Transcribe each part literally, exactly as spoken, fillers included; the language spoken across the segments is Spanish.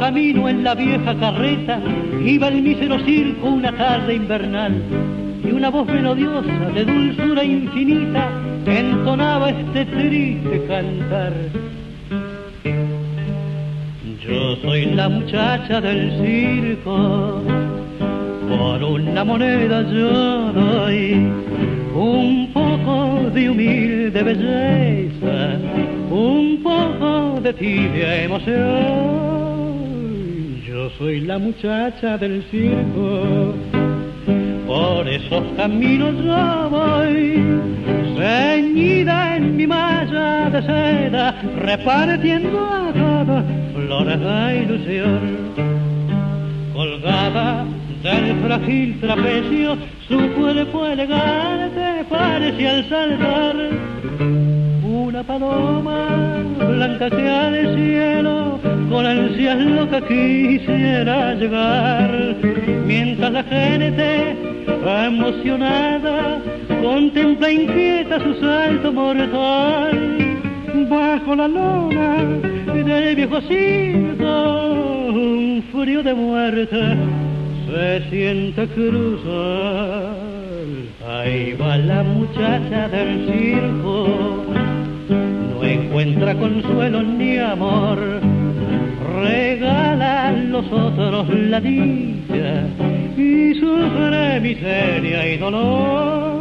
Camino en la vieja carreta iba el mísero circo una tarde invernal, y una voz melodiosa de dulzura infinita entonaba este triste cantar. Yo soy la muchacha del circo, por una moneda yo doy un poco de humilde belleza, un poco de tibia emoción. Yo soy la muchacha del circo, por esos caminos yo voy, ceñida en mi malla de seda, repartiendo a todos flores de ilusión. Colgada del frágil trapecio, su cuerpo elegante parecía al saltar una paloma blanca que al cielo con ansias loca quisiera llegar, mientras la gente emocionada contempla inquieta su salto mortal. Bajo la lona del viejo circo un frío de muerte se siente cruzar. Ahí va la muchacha del circo, no encuentra consuelo ni amor, regalan los otros la dicha y sufre miseria y dolor.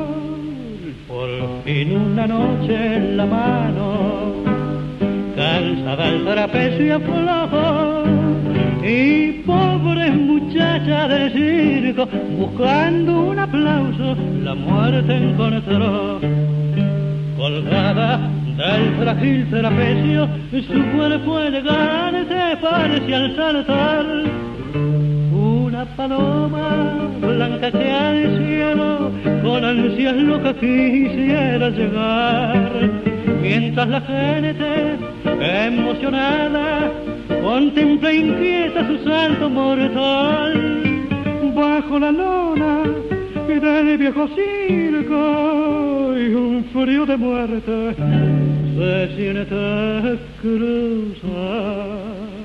Por fin una noche en la mano, cansada el trapecio aflojó, y pobre muchacha del circo, buscando un aplauso, la muerte encontró. Colgada del frágil trapecio, su cuerpo elegante parecía al saltar una paloma blanca que al cielo con ansias loca quisiera llegar, mientras la gente emocionada contempla inquieta su salto mortal. Bajo la lona del viejo circo y un frío de muerte se siente cruzar.